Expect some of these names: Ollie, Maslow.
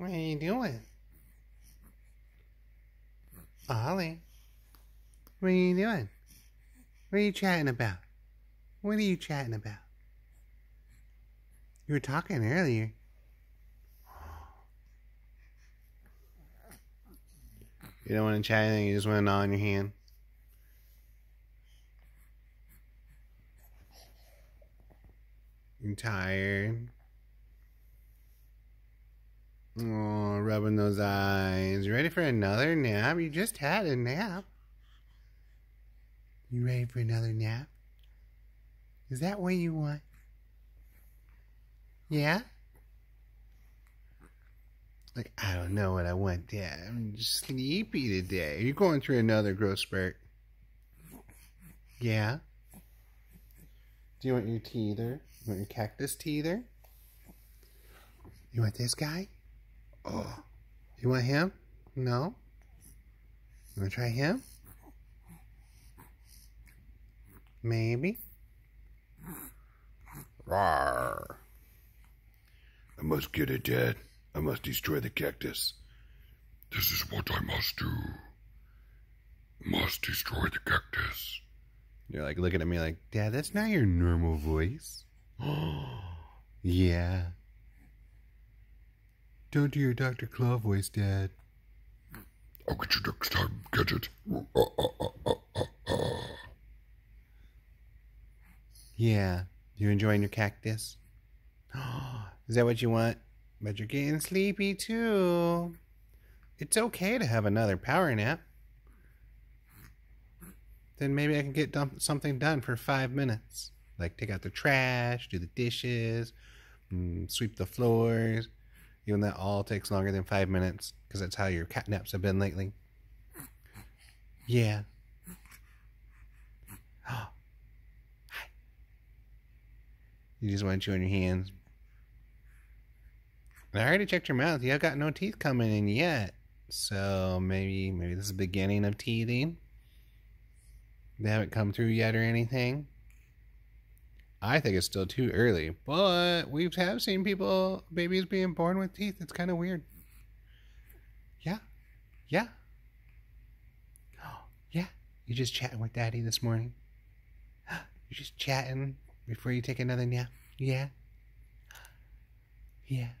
What are you doing? Ollie, what are you doing? What are you chatting about? What are you chatting about? You were talking earlier. You don't want to chat anything, you just want to gnaw on your hand. You're tired. Oh, rubbing those eyes. You ready for another nap? You just had a nap. You ready for another nap? Is that what you want? Yeah? Like, I don't know what I want, Dad. I'm just sleepy today. You're going through another growth spurt. Yeah? Do you want your teether? You want your cactus teether? You want this guy? Oh. You want him? No? You want to try him? Maybe? Rawr. I must get it, Dad. I must destroy the cactus. This is what I must do. Must destroy the cactus. You're like looking at me like, Dad, that's not your normal voice. Yeah. Don't do your Dr. Claw voice, Dad. I'll get you next time, Gadget. Yeah. You enjoying your cactus? Is that what you want? But you're getting sleepy, too. It's okay to have another power nap. Then maybe I can get something done for 5 minutes. Like take out the trash, do the dishes, sweep the floors. Even that all takes longer than 5 minutes, because that's how your cat naps have been lately. Yeah. Hi. You just want to chew on your hands. I already checked your mouth. You have got no teeth coming in yet. So maybe this is the beginning of teething. They haven't come through yet or anything. I think it's still too early. But we have seen babies being born with teeth. It's kind of weird. Yeah. Yeah. Oh, yeah. You're just chatting with Daddy this morning. You're just chatting before you take another nap. Yeah. Yeah.